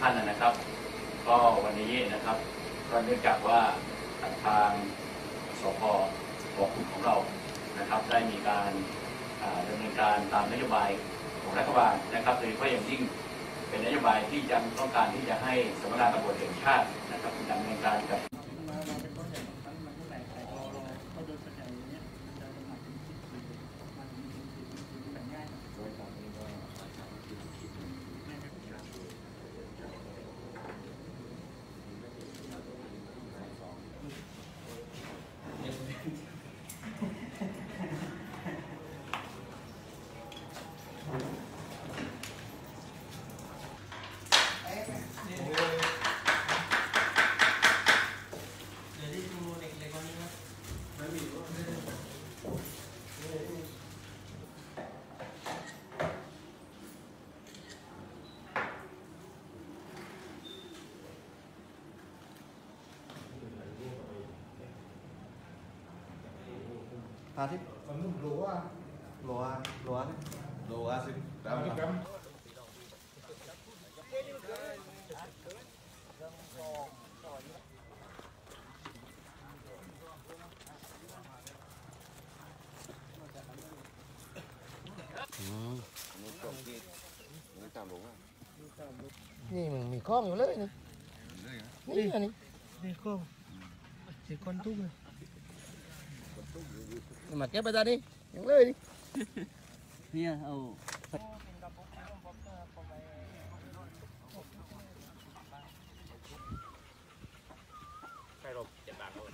ท่านนะครับก็วันนี้นะครับก็เนื่องจากว่าทางสภ.หัวขุนของเรานะครับได้มีการดำเนินการตามนโยบายของรัฐบาลนะครับโดยเฉพาะอย่างยิ่งเป็นนโยบายที่ยังต้องการที่จะให้สำนักงานตำรวจแห่งชาตินะครับดำเนินการกับพาทิพย์มันนุ่มโลวะสิแล้วนี่ครับนี่มึงมีข้องอยู่เลยนี่นี่มีข้องมีคนทุกข์เลยมาเก็บไปตาดิยังเลยดิเนี่ยเอาใครลบเจ็ดบาทเลย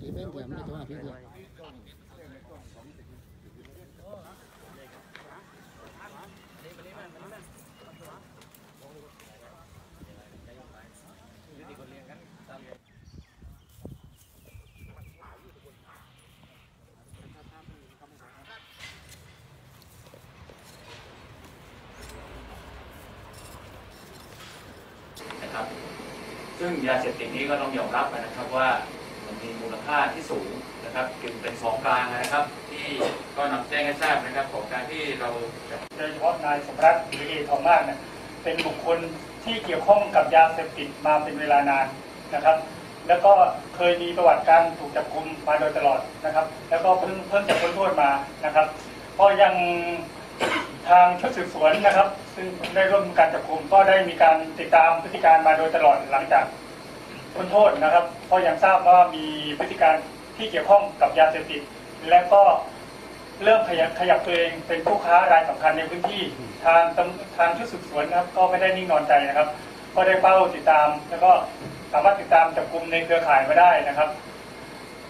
กี่เบ้นเกี่ยมนี่ตัวพี่เกี่ยมซึ่งยาเสพติดนี้ก็ต้องยอมรับนะครับว่ามันมีมูลค่าที่สูงนะครับจึงเป็นของกลางนะครับที่ก็นำแจ้งให้ทราบนะครับของการที่เราโดยเฉพาะนายสมรักหรือเอทองมากนะเป็นบุคคลที่เกี่ยวข้องกับยาเสพติดมาเป็นเวลานานนะครับแล้วก็เคยมีประวัติการถูกจับกุมมาโดยตลอดนะครับแล้วก็เพิ่งจะพ้นโทษมานะครับก็ยังทางชุดสืบสวนนะครับซึ่งได้ร่วมการจับกุมก็ได้มีการติดตามพฤติการมาโดยตลอดหลังจากพ้นโทษนะครับก็ยังทราบว่ามีพฤติการที่เกี่ยวข้องกับยาเสพติดและก็เริ่มขยับตัวเองเป็นผู้ค้ารายสำคัญในพื้นที่ทางชุดสืบสวนนะครับก็ไม่ได้นิ่งนอนใจนะครับก็ได้เฝ้าติดตามแล้วก็สามารถติดตามจับกุมในเครือข่ายมาได้นะครับ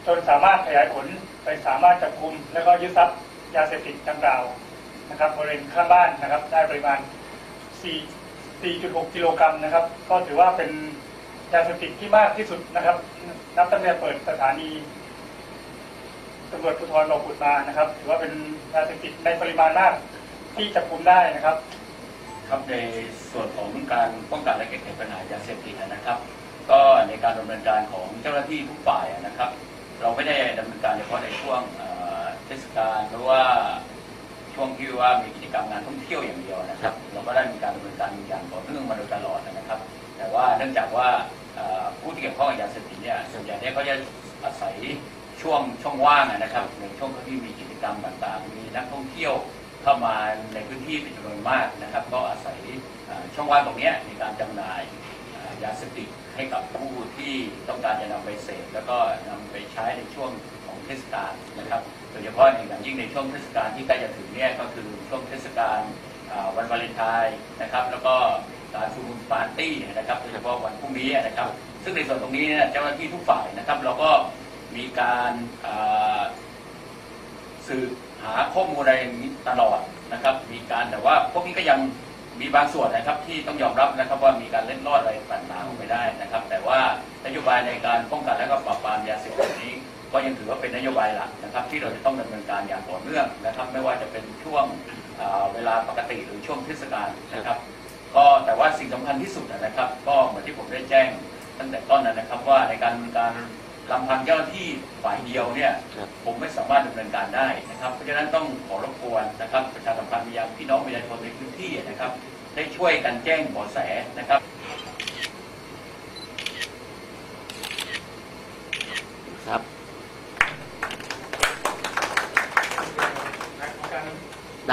จนสามารถขยายผลไปสามารถจับกุมและก็ยึดทรัพย์ยาเสพติดดังกล่าวนะครับบริเวณข้างบ้านนะครับได้ปริมาณ 4.6 กิโลกรัมนะครับก็ถือว่าเป็นยาเสพติดที่มากที่สุดนะครับนับตั้งแต่เปิดสถานีตำรวจภูธรบ่อขุดมานะครับถือว่าเป็นยาเสพติดในปริมาณมากที่จับกุมได้นะครับครับในส่วนของการป้องกันและแก้ไขปัญหายาเสพติดนะครับก็ในการดำเนินการของเจ้าหน้าที่ทุกฝ่ายนะครับเราไม่ได้ดำเนินการเฉพาะในช่วงเทศกาลหรือว่าช่วงที่ว่ามีกิจกรรมงานท่องเที่ยวอย่างเดียวนะครับเราก็ได้มีการดำเนินการอย่างต่อเนื่องมาโดยตลอดนะครับแต่ว่าเนื่องจากว่าผู้ที่เกี่ยวข้องกับยาเสพติดเนี่ยส่วนใหญ่เนี่ยก็จะอาศัยช่องว่างนะครับในช่วงที่มีกิจกรรมต่างๆมีนักท่องเที่ยวเข้ามาในพื้นที่เป็นจำนวนมากนะครับก็อาศัยช่องว่างตรงนี้ในการจำหน่ายยาเสพติดให้กับผู้ที่ต้องการจะนำไปเสพแล้วก็นำไปใช้ในช่วงของเทศกาลนะครับโดยเฉพาะอย่างยิ่งในช่วงเทศกาลที่ใกล้จะถึงเนี่ยก็คือช่วงเทศกาลวันวาเลนไทน์นะครับแล้วก็การชุมนุมปาร์ตี้นะครับโดยเฉพาะวันพรุ่งนี้นะครับซึ่งในส่วนตรงนี้เนี่ยเจ้าหน้าที่ทุกฝ่ายนะครับเราก็มีการสืบหาข้อมูลอะไรตลอดนะครับมีการแต่ว่าพวกนี้ก็ยังมีบางส่วนนะครับที่ต้องยอมรับนะครับว่ามีการเล่นลอดอะไรต่างๆไปได้นะครับแต่ว่านโยบายในการป้องกันและก็ปราบปรามยาเสพติดนี้ก็ยังถือว่าเป็นนโยบายหลักนะครับที่เราจะต้องดำเนินการอย่างต่อเนื่องนะครับไม่ว่าจะเป็นช่วงเวลาปกติหรือช่วงเทศกาลนะครับก็แต่ว่าสิ่งสำคัญที่สุดนะครับก็เหมือนที่ผมได้แจ้งตั้งแต่ต้นนะครับว่าในการ ลำพังเจ้าหน้าที่ฝ่ายเดียวเนี่ยผมไม่สามารถดำเนินการได้นะครับเพราะฉะนั้นต้องขอรบกวนนะครับประชาสัมพันธ์ไปยังพี่น้องประชาชนในพื้นที่นะครับได้ช่วยกันแจ้งเบาะแสนะครับครับได